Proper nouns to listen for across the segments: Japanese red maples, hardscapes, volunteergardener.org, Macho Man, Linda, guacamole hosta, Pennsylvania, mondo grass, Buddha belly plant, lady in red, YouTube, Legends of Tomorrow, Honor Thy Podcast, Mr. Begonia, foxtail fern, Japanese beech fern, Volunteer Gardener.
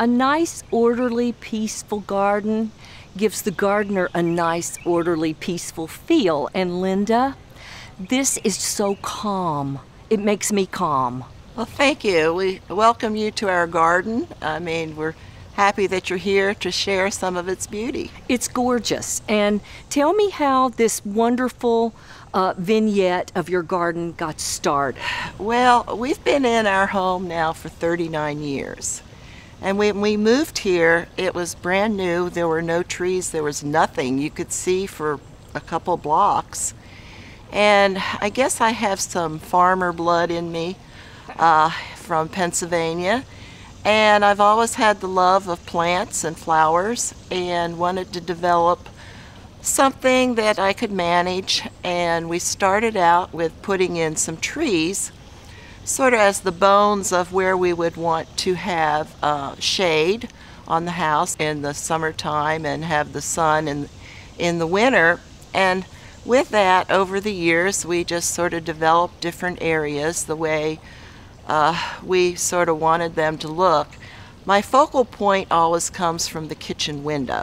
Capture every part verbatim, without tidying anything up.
A nice, orderly, peaceful garden gives the gardener a nice, orderly, peaceful feel. And Linda, this is so calm. It makes me calm. Well, thank you. We welcome you to our garden. I mean, we're happy that you're here to share some of its beauty. It's gorgeous. And tell me how this wonderful uh, vignette of your garden got started. Well, we've been in our home now for thirty-nine years. And when we moved here, it was brand new. There were no trees, there was nothing. You could see for a couple blocks. And I guess I have some farmer blood in me uh, from Pennsylvania. And I've always had the love of plants and flowers and wanted to develop something that I could manage. And we started out with putting in some trees, sort of as the bones of where we would want to have uh, shade on the house in the summertime and have the sun in, in the winter. And with that, over the years, we just sort of developed different areas the way Uh, we sort of wanted them to look. My focal point always comes from the kitchen window.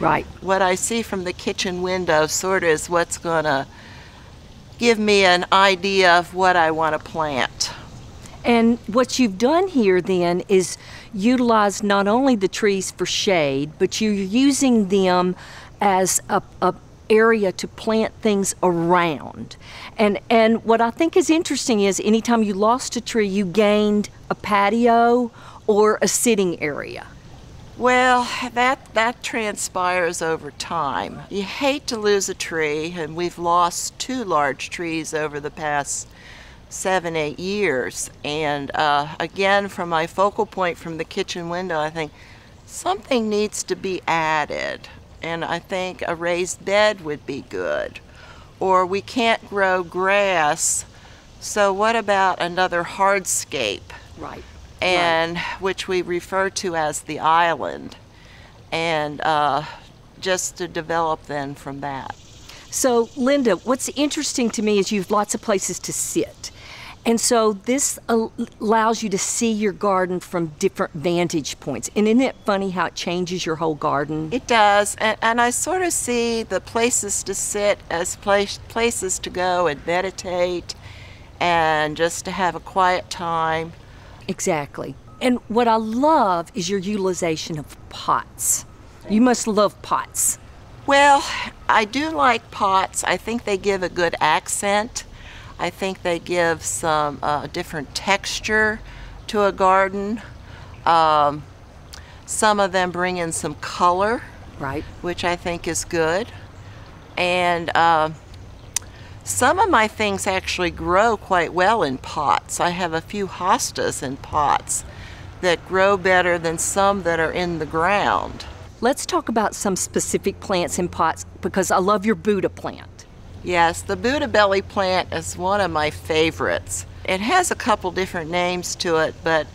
Right. What I see from the kitchen window sort of is what's going to give me an idea of what I want to plant. And what you've done here then is utilize not only the trees for shade, but you're using them as a, a area to plant things around. And and what I think is interesting is anytime you lost a tree, you gained a patio or a sitting area. Well, that, that transpires over time. You hate to lose a tree, and we've lost two large trees over the past seven, eight years. And uh, again, from my focal point from the kitchen window, I think something needs to be added. And I think a raised bed would be good. Or we can't grow grass, so what about another hardscape? Right. And right. Which we refer to as the island. And uh, just to develop then from that. So Linda, what's interesting to me is you've lots of places to sit. And so this allows you to see your garden from different vantage points. And isn't it funny how it changes your whole garden? It does. And, and I sort of see the places to sit as place, places to go and meditate and just to have a quiet time. Exactly. And what I love is your utilization of pots. You must love pots. Well, I do like pots. I think they give a good accent. I think they give some uh, different texture to a garden. Um, some of them bring in some color, right, which I think is good. And uh, some of my things actually grow quite well in pots. I have a few hostas in pots that grow better than some that are in the ground. Let's talk about some specific plants in pots because I love your Buddha plant. Yes, the Buddha belly plant is one of my favorites. It has a couple different names to it, but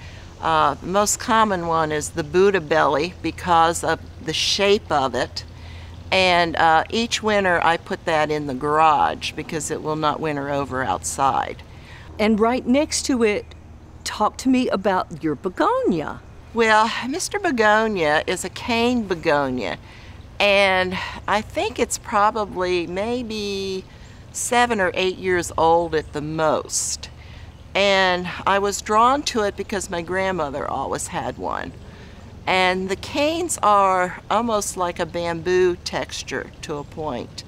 uh, the most common one is the Buddha belly because of the shape of it. And uh, each winter I put that in the garage because it will not winter over outside. And right next to it, talk to me about your begonia. Well, Mister Begonia is a cane begonia. And I think it's probably maybe seven or eight years old at the most. And I was drawn to it because my grandmother always had one. And the canes are almost like a bamboo texture to a point.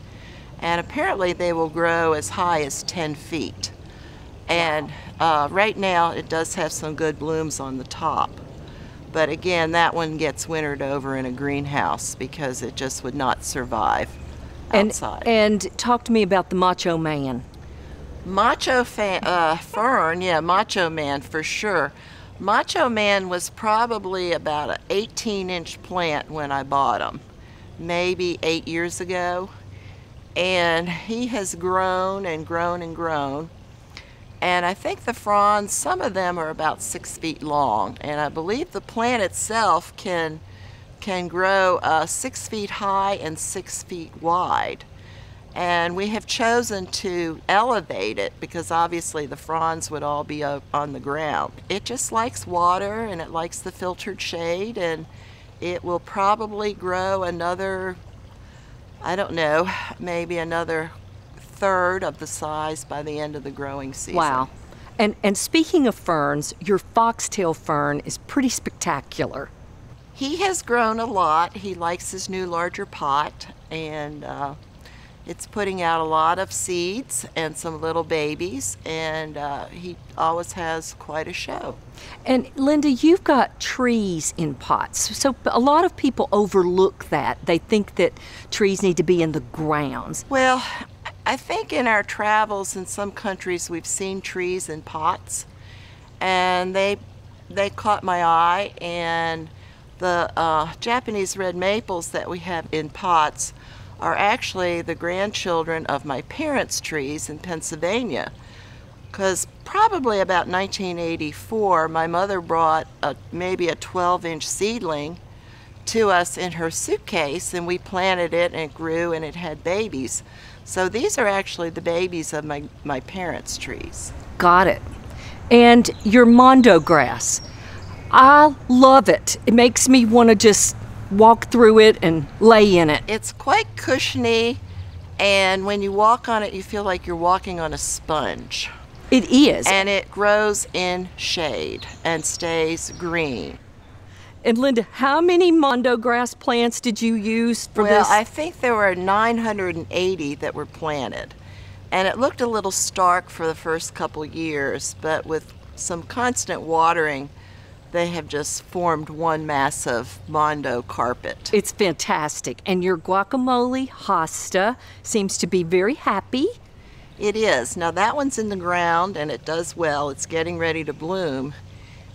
And apparently they will grow as high as ten feet. And uh, right now it does have some good blooms on the top. But again, that one gets wintered over in a greenhouse because it just would not survive outside. And, and talk to me about the Macho Man. Macho fan, uh, fern, yeah, Macho Man for sure. Macho Man was probably about an eighteen inch plant when I bought him, maybe eight years ago. And he has grown and grown and grown. And I think the fronds, some of them are about six feet long. And I believe the plant itself can, can grow uh, six feet high and six feet wide. And we have chosen to elevate it because obviously the fronds would all be up on the ground. It just likes water and it likes the filtered shade, and it will probably grow another, I don't know, maybe another third of the size by the end of the growing season. Wow. And, and speaking of ferns, your foxtail fern is pretty spectacular. He has grown a lot. He likes his new larger pot, and uh, it's putting out a lot of seeds and some little babies, and uh, he always has quite a show. And Linda, you've got trees in pots. So a lot of people overlook that. They think that trees need to be in the grounds. Well, I think in our travels in some countries we've seen trees in pots, and they, they caught my eye. And the uh, Japanese red maples that we have in pots are actually the grandchildren of my parents' trees in Pennsylvania, because probably about nineteen eighty-four my mother brought a, maybe a twelve inch seedling to us in her suitcase, and we planted it and it grew and it had babies. So these are actually the babies of my, my parents' trees. Got it. And your mondo grass, I love it. It makes me want to just walk through it and lay in it. It's quite cushiony, and when you walk on it you feel like you're walking on a sponge. It is. And it grows in shade and stays green. And Linda, how many mondo grass plants did you use for well, this? Well, I think there were nine hundred eighty that were planted, and it looked a little stark for the first couple years, but with some constant watering they have just formed one massive mondo carpet. It's fantastic. And your guacamole hosta seems to be very happy. It is. Now that one's in the ground and it does well. It's getting ready to bloom.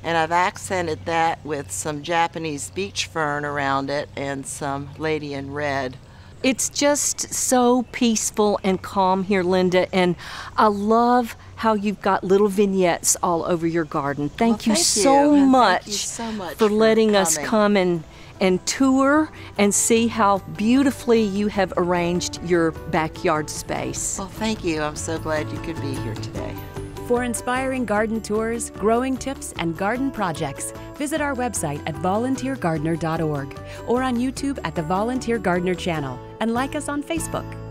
And I've accented that with some Japanese beech fern around it and some lady in red. It's just so peaceful and calm here, Linda. And I love how you've got little vignettes all over your garden. Thank, well, you, thank, so you. Much thank you so much for letting for us come and, and tour and see how beautifully you have arranged your backyard space. Well, thank you. I'm so glad you could be here today. For inspiring garden tours, growing tips, and garden projects, visit our website at volunteer gardener dot org or on YouTube at the Volunteer Gardener channel, and like us on Facebook.